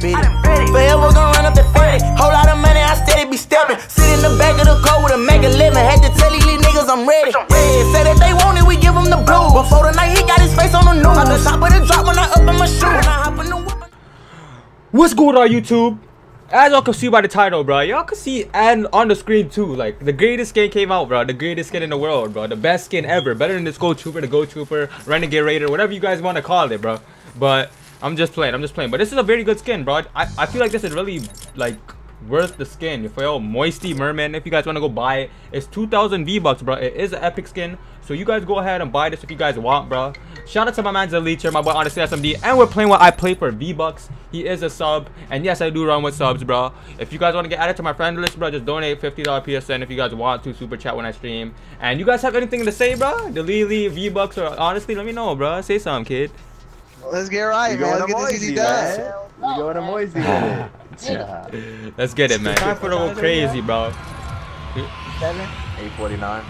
beat it. Forever gon' run up the fitted. Whole lot of money, I steady be stepping. Sit in the back of the car with a mega living. Had to tell these niggas I'm ready. Said that they want it, we give them the blues. Before the night, he got his face on the news. I just hop with a drop when I up in my shoe. When I hop in the whip. What's good on YouTube? As y'all can see by the title, bro, y'all can see and on the screen too, like the greatest skin came out, bro. The greatest skin in the world, bro. The best skin ever. Better than this Gold Trooper, the Gold Trooper, Renegade Raider, whatever you guys want to call it, bro. But I'm just playing. But this is a very good skin, bro. I feel like this is really like worth the skin. For y'all, Moisty Merman, if you guys want to go buy it, it's 2,000 V-Bucks, bro. It is an epic skin, so you guys go ahead and buy this if you guys want, bro. Shout out to my man Zaleacher, my boy Honestly SMD, and we're playing what I play for V-Bucks. He is a sub, and yes, I do run with subs, bro. If you guys want to get added to my friend list, bro, just donate $50 PSN if you guys want to, super chat when I stream. And you guys have anything to say, bro? Delili, V-Bucks, or honestly, let me know, bro. Say something, kid. Let's get right, man. Let's get this easy done. We going to Moisty. Yeah. Let's get it, man. Time for the go crazy, bro. 849.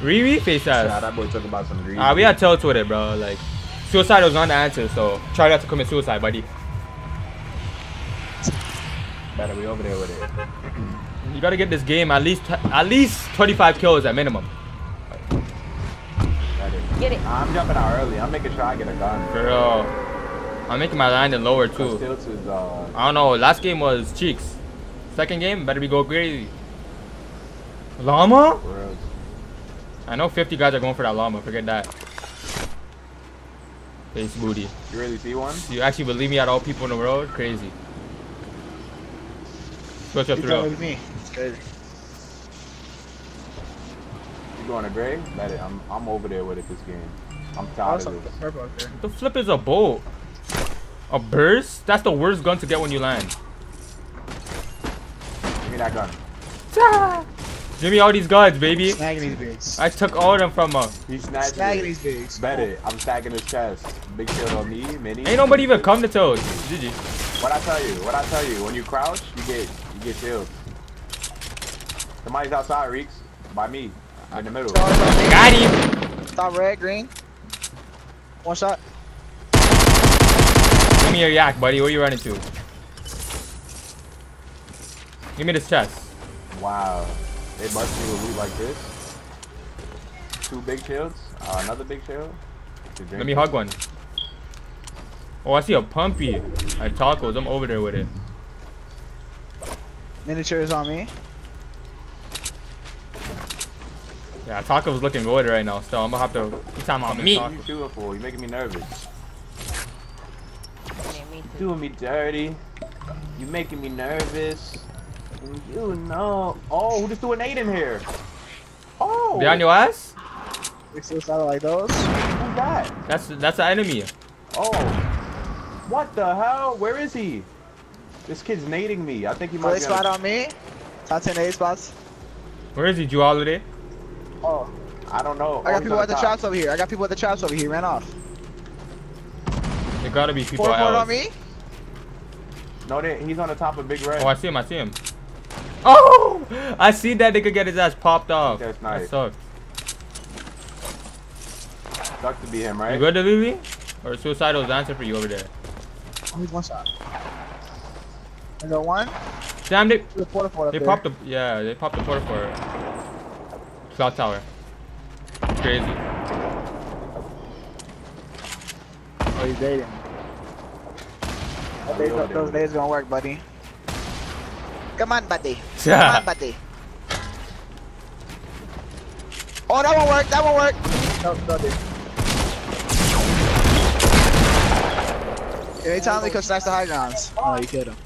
Riri face ass. Nah, that boy talking about some Riri. We had tilt with it, bro. Like, suicide was not the answer, so try not to commit suicide, buddy. Better be over there with it. You gotta get this game at least 25 kills at minimum. Get it. I'm jumping out early. I'm making sure I get a gun. Bro, I'm making my landing lower too. I don't know. Last game was cheeks. Second game, better be go crazy. Llama? Bro. I know 50 guys are going for that llama. Forget that. Face booty. You really see one? You actually believe me out of all people in the world? Crazy. Switch up through. It's crazy. You going to gray? Let it. I'm over there with it this game. I'm tired of this. The flip is a bolt. A burst? That's the worst gun to get when you land. Give me that gun. Ta give me all these guns, baby. Snagging these bigs. I took all of them from him. He's snagging these bigs. Bet it. I'm snagging his chest. Big shield on me, mini. Ain't nobody even come to toes. GG. What I tell you, when you crouch, you get killed. Somebody's outside, Reeks. By me. I'm in the middle. Got him. Stop red, green. One shot. Give me your yak, buddy. Where you running to? Give me this chest. Wow. They bust me with loot like this. Two big shields. Another big shield. Let me hug one. Oh, I see a pumpy. Like tacos. I'm over there with it. Miniature is on me. Yeah, tacos looking good right now. So I'm gonna have to. He's talking about me. What are you doing for? You're making me nervous. You're doing me dirty. You're making me nervous. You know. Oh, who just threw an 8 in here? Oh. Behind your ass? It sounded like those. Who's that? That's the enemy. Oh. What the hell? Where is he? This kid's nading me. I think he might be spot on me. Top 10 A spots. Where is he, Juality? Oh. I don't know. I got people at the traps over here. Ran off. There gotta be people out. Four on me? No, he's on the top of Big Red. Oh, I see him. Oh! I see that nigga get his ass popped off. That's nice. That sucks. Sucks to be him, right? You good to Lily? Or suicidal's answer for you over there? Oh, he's one shot. I got one. Damn, they popped the porta for cloud tower. Crazy. Oh, he's dating. Those days gonna work, buddy. Come on, buddy. Oh, that won't work. No, dude. Anytime they come snag the high grounds. Oh, you killed him.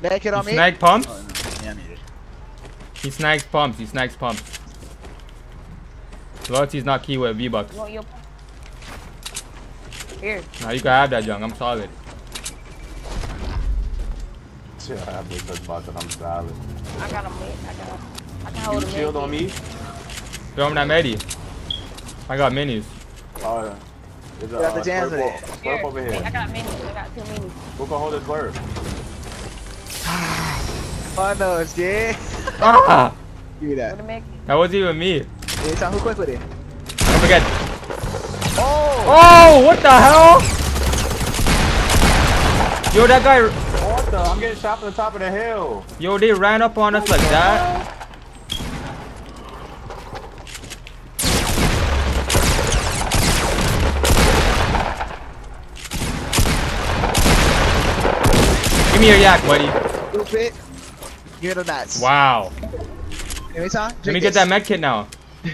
They killed on me. Snag pumps? Oh, no. Yeah, I need it. He snags pumps. Loyalty's not key with V-Bucks. Here. Nah, you can have that junk. I'm solid. Yeah, I have this box and I'm solid. I got him late. I got hold him. You shield on me? Throw him that medi. I got minis. Oh, yeah. There's you got the jams with it. Slurp over here. Wait, I got minis. I got 2 minis. Who can hold this slurp? Oh, no, it's gay. Ah! Give me that. That wasn't even me. It's on who quick with it. Don't forget. Oh! Oh, what the hell? Yo, that guy. What the? I'm getting shot from the top of the hill. Yo, they ran up on us like that. Give me your yak, buddy. Stupid. Get on that. Wow. Let me get that med kit now.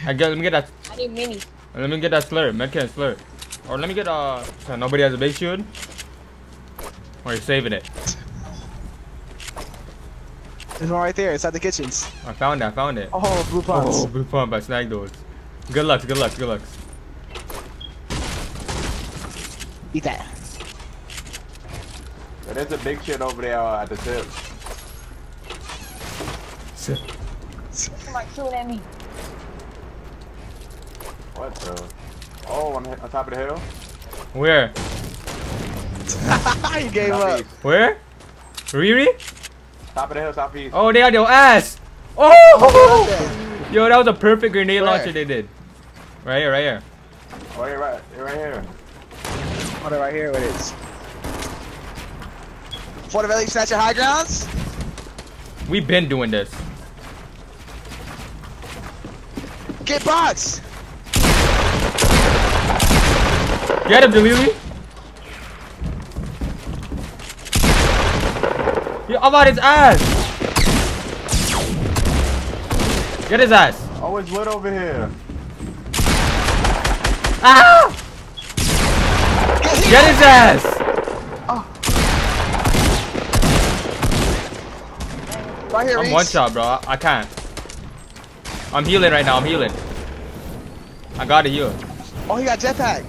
Let me get that. I need mini. Let me get that slurp. Med kit and slurp. Or let me get nobody has a big shield. Or you're saving it. There's one right there. It's at the kitchens. I found it. I found it. Oh, blue pumps. Oh, blue pump. I snagged those. Good luck. Good luck. Good luck. Eat that. There's a big shit over there at the tip. Sit. Somebody shooting at me. What the? Oh, I'm on top of the hill. Where? You gave up. East. Where? Riri? Top of the hill, top east. Oh, they had your ass. Oh! Oh, yo, that was a perfect grenade launcher they did. Right here, right here. Oh, you're right. You're right here. Oh, they're right here. It is. Fort Valley, snatch your high grounds. We've been doing this. Get bots. Get him, Delili. How about his ass? Get his ass. Oh, it's lit over here. Ah! Get his ass. Oh. Right here, I'm one shot, bro. I can't. I'm healing right now. I'm healing. I gotta heal. Oh, he got jetpack.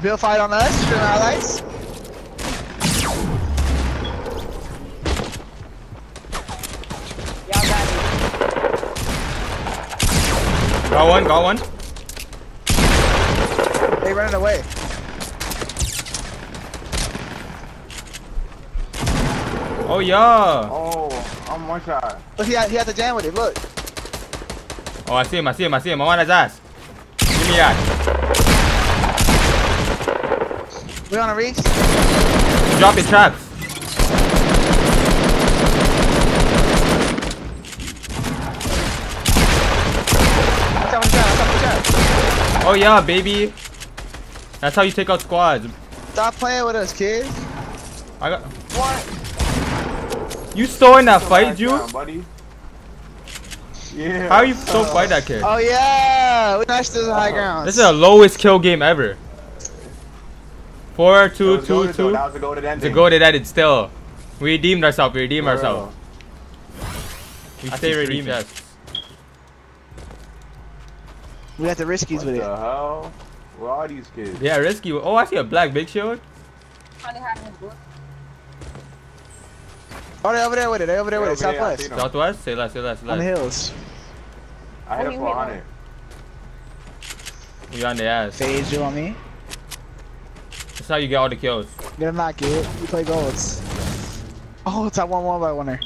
Bill fight on us, your allies. Got one, got one. They running away. Oh yeah. Oh, I'm one shot. Look, he had the jam with it, look. Oh, I see him, I see him, I see him. I want his ass. Give me that. We on a reach. Drop your traps. Oh yeah, baby. That's how you take out squads. Stop playing with us, kid. I got. What? You so in that fight, Juice? Down, buddy. Yeah. How are you so fight that kid? Oh yeah, we dashed to the high ground. This is the lowest kill game ever. 4-2-2-2. That was the goal that ended still. We redeemed ourselves. We redeemed ourselves. I say redeemed us. We got the riskies with it. What the hell? Where are these kids? Yeah, risky. Oh, I see a black big shield. Oh, they're over there with it. They're over there with it. Southwest. Southwest? Say less, say less, say less. On the hills. I hit a 400. We on the ass. Phase, you on me? That's how you get all the kills. Get him not kid. You play golds. Oh, it's at 1-1 by winner.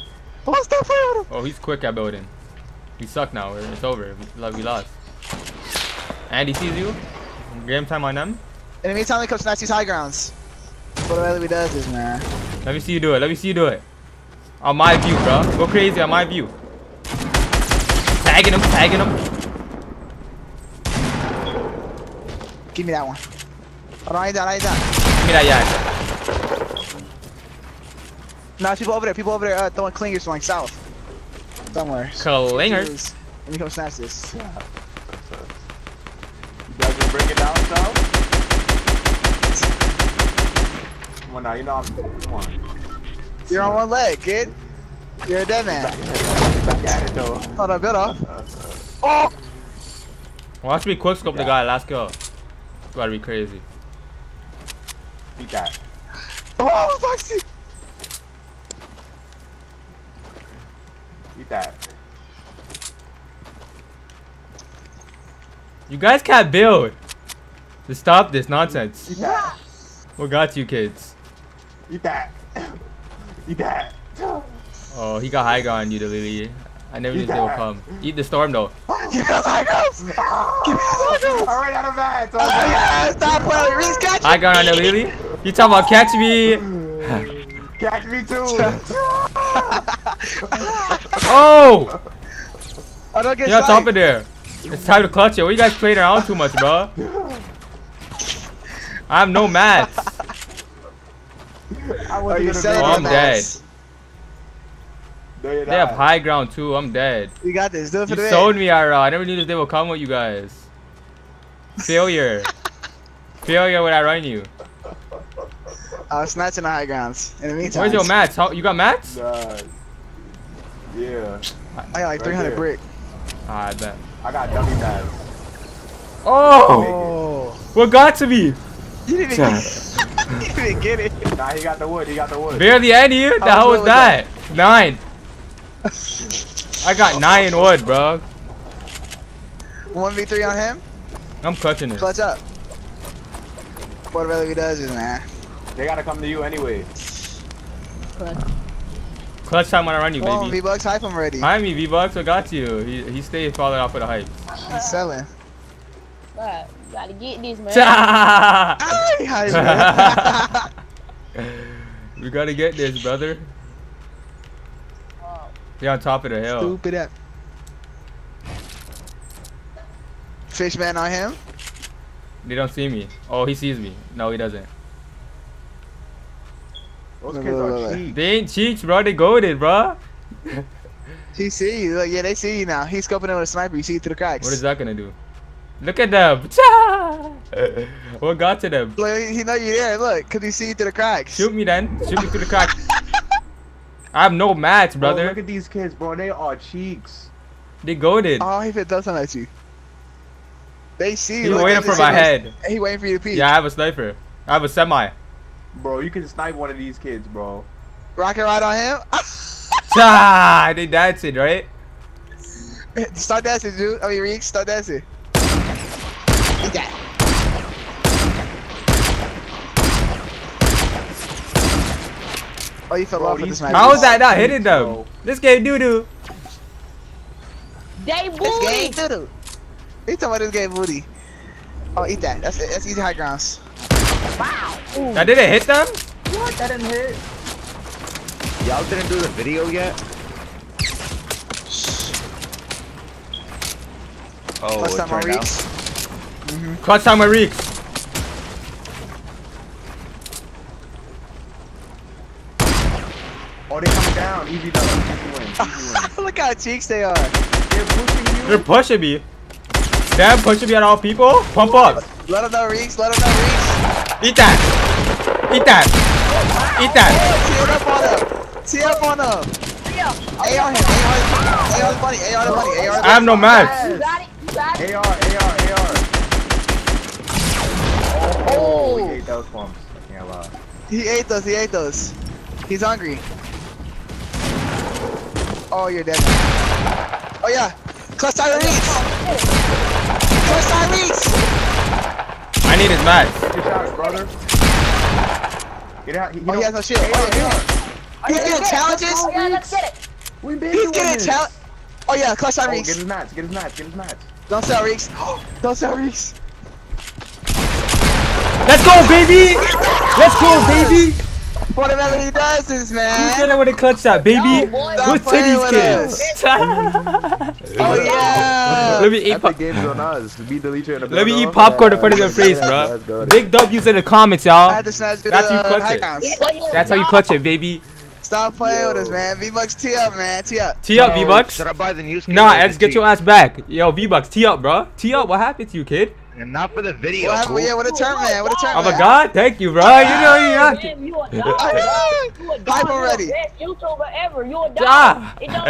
Oh, stop playing with him. Oh, he's quick at building. We suck now. It's over. We lost. And he sees you. Game time on them. In the meantime, he comes to these high grounds. What the hell he does is, man. Let me see you do it. Let me see you do it. On my view, bro. Go crazy on my view. Tagging him. Tagging him. Give me that one. Right there, right there. Give me that yak. Nah, people over there, throwing clingers from like south. Somewhere. Clingers? Let me come snatch this. Yeah. You guys gonna break it down south? Come on now, you know I'm. Come on. You're on one leg, kid. You're a dead man. Back at it though. Hold on, build off. Oh! Watch me quick scope the guy, last kill. Gotta be crazy. Beat that. Oh, Foxy! Beat that. You guys can't build. Just stop this nonsense. Eat that. What got you kids? Eat that. Eat that. Oh, he got high ground on you, Delili. I never knew they would come. Eat the storm though. Give me the cycles! Give me the cycles! I ran out of that! Oh my god, stop playing! Reese, catch me! I got on the really? You talking about catch me? Catch me too! Oh! I don't get on top of there. It's time to clutch it. What you guys playing around too much, bro? I have no mats. Oh, you said I'm dead. No, they have high ground too. I'm dead. You got this. Do it for the win. Sold me, IRL. I never knew this day would come with you guys. Failure. Failure when I run you. I was snatching the high grounds. In the meantime, where's your mats? How, you got mats? Yeah. I got like 300 right brick. I bet. I got dummy mats. Oh! What got to me? You didn't even get it. Nah, he got the wood. He got the wood. Barely any here? The hell was that? 9. I got 9 wood, bro. 1v3 on him? I'm clutching it. Clutch up. What really he does is nah. They gotta come to you anyway. Clutch time when I run you, baby. V-Bucks, hype him already. Hype me, V-Bucks. I got you. He stayed falling off with the hype. He's selling. What? You gotta get these, man. We gotta get this, brother. They're on top of the hill. Stupid up. Fishman on him? They don't see me. Oh, he sees me. No, he doesn't. Those kids are cheats. They ain't cheats, bro. They goated, bro. He see you. Look, yeah, they see you now. He's scoping in with a sniper. You see through the cracks. What is that gonna do? Look at them. What got to them? Look, he know you there. Look, could he see you through the cracks? Shoot me then. Shoot me through the cracks. I have no mats, brother. Bro, look at these kids, bro. They are cheeks. They goated. Oh, if it doesn't let you. They see you. He waiting for my head. He waiting for you to peek. Yeah, I have a sniper. I have a semi. Bro, you can snipe one of these kids, bro. Rocket ride on him? They dancing, right? Start dancing, dude. I mean, Reek, start dancing. Eat that. Oh, you fell off with the sniper. How is that not hitting them? Bro. This game doo-doo. They booty. This game doo-doo. You talking about this game booty. Oh, eat that. That's it. That's easy high grounds. Wow! Ooh. That didn't hit them? What? That didn't hit. Y'all didn't do the video yet? Oh, clutch time on Reeks. Clutch time on Reeks. Oh, they coming down. Easy though. Easy win. Easy win. Look how cheeks they are. They're pushing you. They're pushing me. Damn, pushing me at all people? Pump up. Let them know, Reeks. Let them know, Reeks. Eat that! Eat that! Eat that! Tear up on him! Tear up on him! AR him! AR the money! AR the money! AR the money! I have no match! You got it! You got it! AR! AR! AR! Oh! He ate those pumps. I can't lie. He ate those! He ate those! He's hungry. Oh, you're dead. Oh yeah! Clutch Tyrese! Clutch Tyrese! I need his match. Good shot, brother. Get out. He has no shit. He's getting challenges. Let's get it. We beat him. He's getting challenges. Oh yeah, clutch on Reeks. Get his match. Get his match. Get his match. Don't sell Reeks. Don't sell Reeks. Let's go, baby. Let's go, baby. Whatever he does is, man. He's gonna win a clutch shot, baby. Who's these kids? Oh yeah. Let me eat popcorn. Let me eat popcorn in front of your face, bro. Big W's in the comments, y'all. That's how you clutch it. That's how you clutch it, baby. Stop playing with us, man. V-Bucks, tee up, man. Tee up. Tee up, V-Bucks. Nah, X, get your ass back. Yo, V-Bucks, tee up, bro. Tee up. What happened to you, kid? And not for the video. What happened, yeah, what a turn, man. What a turn. Oh my god, thank you, bro. You know you got it. Hype already. Best YouTuber ever. You a dog. It don't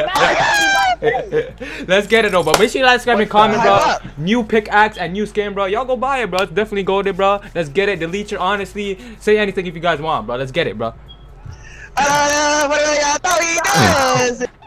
matter. Let's get it though, but make sure you like, subscribe, and comment, bro. Up. New pickaxe and new skin, bro. Y'all go buy it, bro. It's definitely golden, bro. Let's get it. Delete your honestly. Say anything if you guys want, bro. Let's get it, bro. What do you